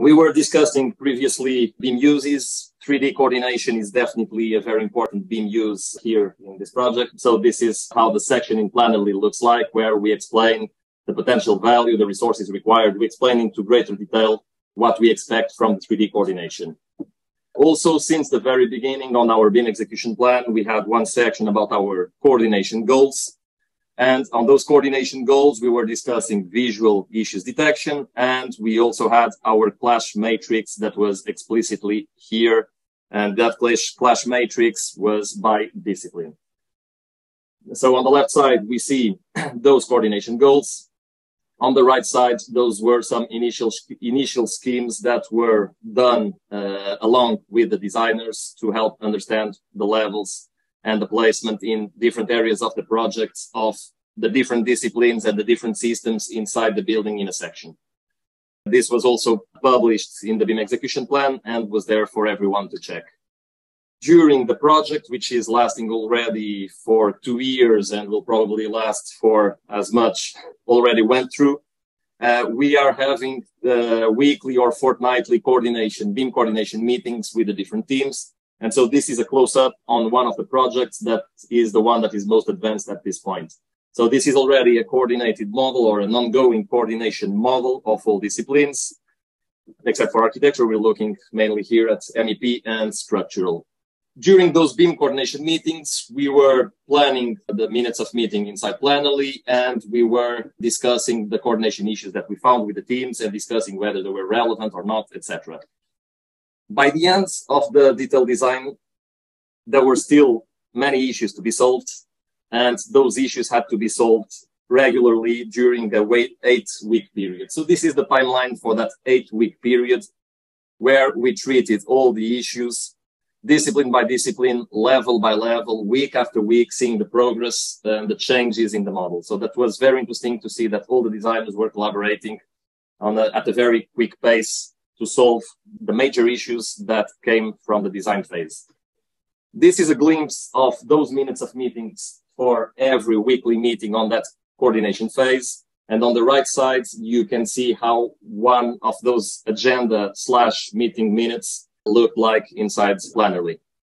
We were discussing previously BIM uses. 3D coordination is definitely a very important BIM use here in this project. So this is how the section in Plannerly looks like, where we explain the potential value, the resources required. We explain into greater detail what we expect from the 3D coordination. Also, since the very beginning on our BIM execution plan, we had one section about our coordination goals. And on those coordination goals, we were discussing visual issues detection. And we also had our clash matrix that was explicitly here. And that clash matrix was by discipline. So on the left side, we see those coordination goals. On the right side, those were some initial schemes that were done along with the designers to help understand the levels and the placement in different areas of the projects of the different disciplines and the different systems inside the building in a section. This was also published in the BIM execution plan and was there for everyone to check. During the project, which is lasting already for 2 years and will probably last for as much already went through, we are having weekly or fortnightly BIM coordination meetings with the different teams. And so this is a close-up on one of the projects that is the one that is most advanced at this point. So this is already a coordinated model or an ongoing coordination model of all disciplines. Except for architecture, we're looking mainly here at MEP and structural. During those BIM coordination meetings, we were planning the minutes of meeting inside Plannerly, and we were discussing the coordination issues that we found with the teams and discussing whether they were relevant or not, etc. By the end of the detailed design, there were still many issues to be solved, and those issues had to be solved regularly during the 8-week period. So this is the timeline for that 8-week period where we treated all the issues, discipline by discipline, level by level, week after week, seeing the progress and the changes in the model. So that was very interesting to see that all the designers were collaborating at a very quick pace to solve the major issues that came from the design phase. This is a glimpse of those minutes of meetings for every weekly meeting on that coordination phase. And on the right side, you can see how one of those agenda/meeting minutes looked like inside Plannerly.